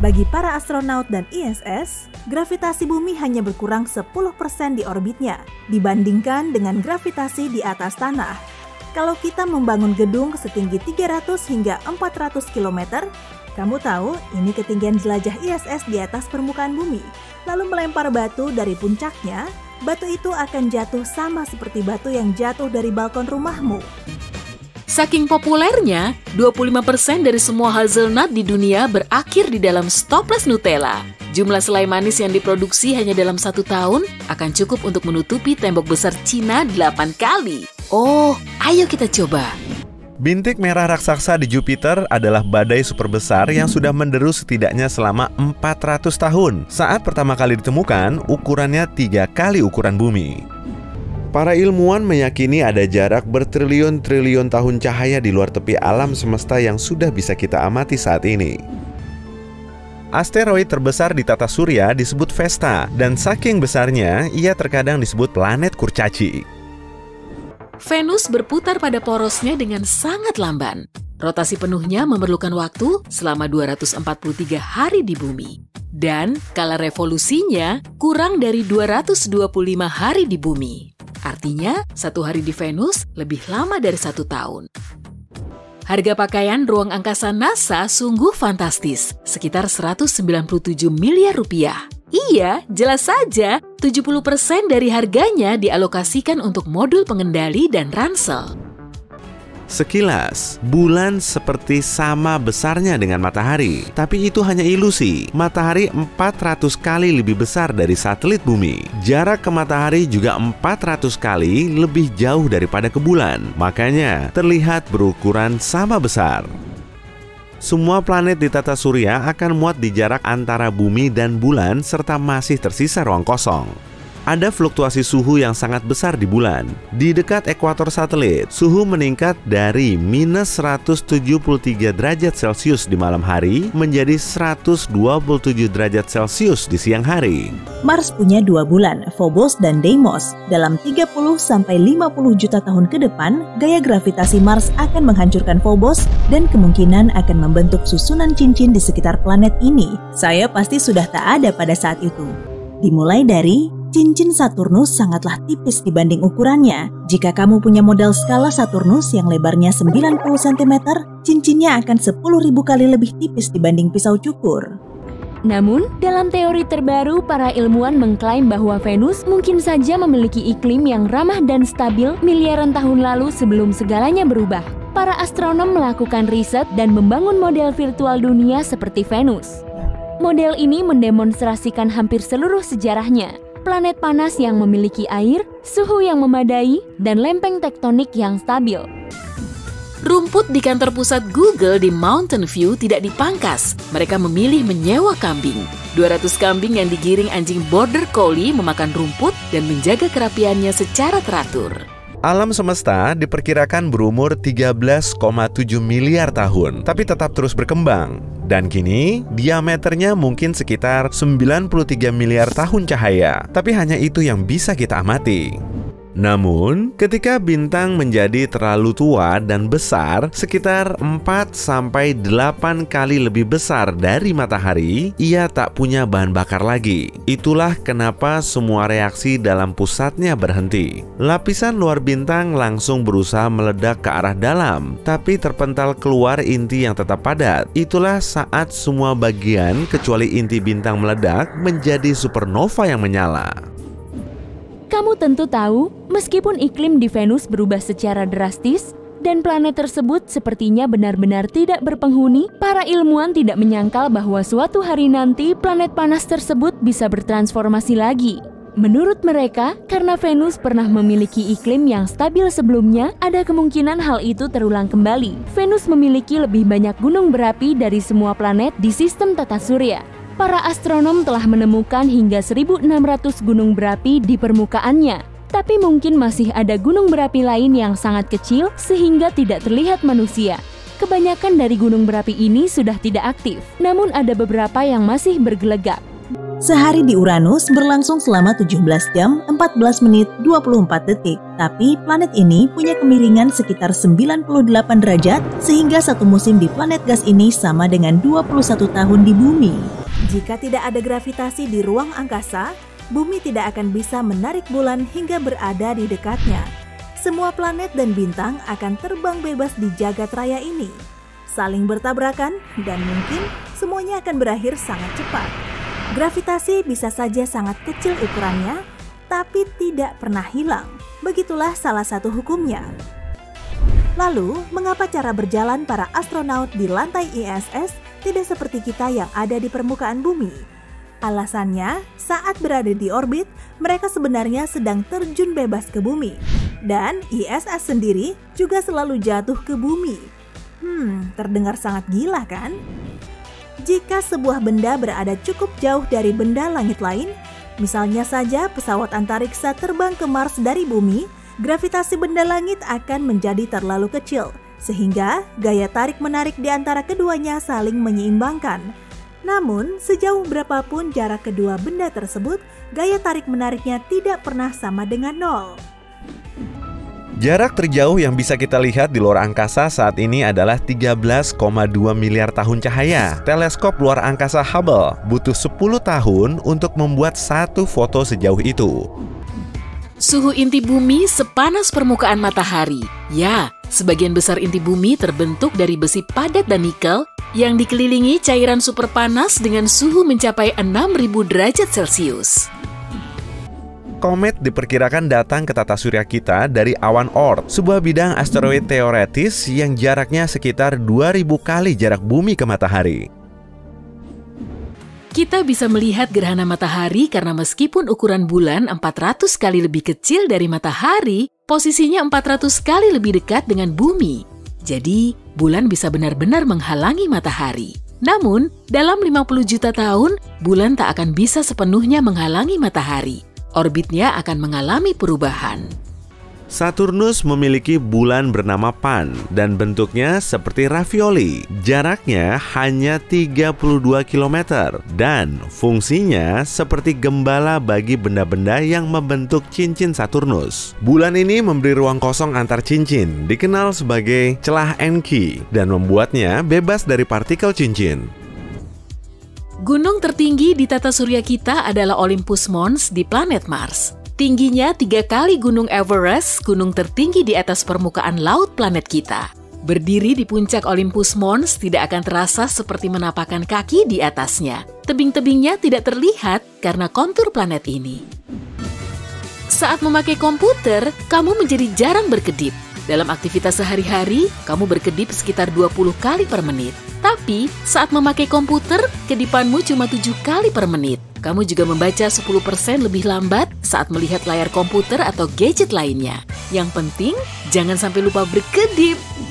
Bagi para astronaut dan ISS, gravitasi bumi hanya berkurang 10% di orbitnya dibandingkan dengan gravitasi di atas tanah. Kalau kita membangun gedung setinggi 300 hingga 400 km, kamu tahu ini ketinggian jelajah ISS di atas permukaan bumi. Lalu melempar batu dari puncaknya, batu itu akan jatuh sama seperti batu yang jatuh dari balkon rumahmu. Saking populernya, 25% dari semua hazelnut di dunia berakhir di dalam stoples Nutella. Jumlah selai manis yang diproduksi hanya dalam 1 tahun akan cukup untuk menutupi tembok besar Cina 8 kali. Oh, ayo kita coba. Bintik merah raksasa di Jupiter adalah badai super besar yang sudah menderu setidaknya selama 400 tahun. Saat pertama kali ditemukan, ukurannya 3 kali ukuran bumi. Para ilmuwan meyakini ada jarak bertriliun-triliun tahun cahaya di luar tepi alam semesta yang sudah bisa kita amati saat ini. Asteroid terbesar di tata surya disebut Vesta, dan saking besarnya, ia terkadang disebut planet kurcaci. Venus berputar pada porosnya dengan sangat lamban. Rotasi penuhnya memerlukan waktu selama 243 hari di bumi. Dan kala revolusinya kurang dari 225 hari di bumi. Artinya, 1 hari di Venus lebih lama dari 1 tahun. Harga pakaian ruang angkasa NASA sungguh fantastis, sekitar 197 miliar rupiah. Iya, jelas saja, 70% dari harganya dialokasikan untuk modul pengendali dan ransel. Sekilas, bulan seperti sama besarnya dengan matahari, tapi itu hanya ilusi. Matahari 400 kali lebih besar dari satelit bumi. Jarak ke matahari juga 400 kali lebih jauh daripada ke bulan. Makanya, terlihat berukuran sama besar. Semua planet di tata surya akan muat di jarak antara bumi dan bulan serta masih tersisa ruang kosong. Ada fluktuasi suhu yang sangat besar di bulan. Di dekat ekuator satelit, suhu meningkat dari minus 173 derajat Celcius di malam hari menjadi 127 derajat Celcius di siang hari. Mars punya 2 bulan, Phobos dan Deimos. Dalam 30-50 juta tahun ke depan, gaya gravitasi Mars akan menghancurkan Phobos dan kemungkinan akan membentuk susunan cincin di sekitar planet ini. Saya pasti sudah tak ada pada saat itu. Dimulai dari cincin Saturnus sangatlah tipis dibanding ukurannya. Jika kamu punya model skala Saturnus yang lebarnya 90 cm, cincinnya akan 10.000 kali lebih tipis dibanding pisau cukur. Namun, dalam teori terbaru, para ilmuwan mengklaim bahwa Venus mungkin saja memiliki iklim yang ramah dan stabil miliaran tahun lalu sebelum segalanya berubah. Para astronom melakukan riset dan membangun model virtual dunia seperti Venus. Model ini mendemonstrasikan hampir seluruh sejarahnya. Planet panas yang memiliki air, suhu yang memadai, dan lempeng tektonik yang stabil. Rumput di kantor pusat Google di Mountain View tidak dipangkas. Mereka memilih menyewa kambing. 200 kambing yang digiring anjing Border Collie memakan rumput dan menjaga kerapiannya secara teratur. Alam semesta diperkirakan berumur 13,7 miliar tahun, tapi tetap terus berkembang. Dan kini, diameternya mungkin sekitar 93 miliar tahun cahaya. Tapi hanya itu yang bisa kita amati. Namun, ketika bintang menjadi terlalu tua dan besar, sekitar 4-8 kali lebih besar dari matahari, ia tak punya bahan bakar lagi. Itulah kenapa semua reaksi dalam pusatnya berhenti. Lapisan luar bintang langsung berusaha meledak ke arah dalam, tapi terpental keluar inti yang tetap padat. Itulah saat semua bagian kecuali inti bintang meledak menjadi supernova yang menyala. Kamu tentu tahu, meskipun iklim di Venus berubah secara drastis dan planet tersebut sepertinya benar-benar tidak berpenghuni, para ilmuwan tidak menyangkal bahwa suatu hari nanti planet panas tersebut bisa bertransformasi lagi. Menurut mereka, karena Venus pernah memiliki iklim yang stabil sebelumnya, ada kemungkinan hal itu terulang kembali. Venus memiliki lebih banyak gunung berapi dari semua planet di sistem tata surya. Para astronom telah menemukan hingga 1.600 gunung berapi di permukaannya. Tapi mungkin masih ada gunung berapi lain yang sangat kecil sehingga tidak terlihat manusia. Kebanyakan dari gunung berapi ini sudah tidak aktif, namun ada beberapa yang masih bergelegak. Sehari di Uranus berlangsung selama 17 jam, 14 menit, 24 detik. Tapi planet ini punya kemiringan sekitar 98 derajat, sehingga satu musim di planet gas ini sama dengan 21 tahun di Bumi. Jika tidak ada gravitasi di ruang angkasa, Bumi tidak akan bisa menarik bulan hingga berada di dekatnya. Semua planet dan bintang akan terbang bebas di jagat raya ini. Saling bertabrakan dan mungkin semuanya akan berakhir sangat cepat. Gravitasi bisa saja sangat kecil ukurannya, tapi tidak pernah hilang. Begitulah salah satu hukumnya. Lalu, mengapa cara berjalan para astronaut di lantai ISS tidak seperti kita yang ada di permukaan bumi? Alasannya, saat berada di orbit, mereka sebenarnya sedang terjun bebas ke bumi. Dan ISS sendiri juga selalu jatuh ke bumi. Terdengar sangat gila kan? Jika sebuah benda berada cukup jauh dari benda langit lain, misalnya saja pesawat antariksa terbang ke Mars dari bumi, gravitasi benda langit akan menjadi terlalu kecil, sehingga gaya tarik-menarik di antara keduanya saling menyeimbangkan. Namun, sejauh berapapun jarak kedua benda tersebut, gaya tarik-menariknya tidak pernah sama dengan nol. Jarak terjauh yang bisa kita lihat di luar angkasa saat ini adalah 13,2 miliar tahun cahaya. Teleskop luar angkasa Hubble butuh 10 tahun untuk membuat satu foto sejauh itu. Suhu inti bumi sepanas permukaan matahari. Ya, sebagian besar inti bumi terbentuk dari besi padat dan nikel yang dikelilingi cairan super panas dengan suhu mencapai 6.000 derajat Celcius. Komet diperkirakan datang ke tata surya kita dari awan Oort, sebuah bidang asteroid teoretis yang jaraknya sekitar 2000 kali jarak bumi ke matahari. Kita bisa melihat gerhana matahari karena meskipun ukuran bulan 400 kali lebih kecil dari matahari, posisinya 400 kali lebih dekat dengan bumi. Jadi, bulan bisa benar-benar menghalangi matahari. Namun, dalam 50 juta tahun, bulan tak akan bisa sepenuhnya menghalangi matahari. Orbitnya akan mengalami perubahan. Saturnus memiliki bulan bernama Pan dan bentuknya seperti ravioli. Jaraknya hanya 32 km dan fungsinya seperti gembala bagi benda-benda yang membentuk cincin Saturnus. Bulan ini memberi ruang kosong antar cincin, dikenal sebagai celah Encke, dan membuatnya bebas dari partikel cincin. Gunung tertinggi di tata surya kita adalah Olympus Mons di planet Mars. Tingginya 3 kali gunung Everest, gunung tertinggi di atas permukaan laut planet kita. Berdiri di puncak Olympus Mons tidak akan terasa seperti menapakkan kaki di atasnya. Tebing-tebingnya tidak terlihat karena kontur planet ini. Saat memakai komputer, kamu menjadi jarang berkedip. Dalam aktivitas sehari-hari, kamu berkedip sekitar 20 kali per menit. Tapi, saat memakai komputer, kedipanmu cuma 7 kali per menit. Kamu juga membaca 10% lebih lambat saat melihat layar komputer atau gadget lainnya. Yang penting, jangan sampai lupa berkedip.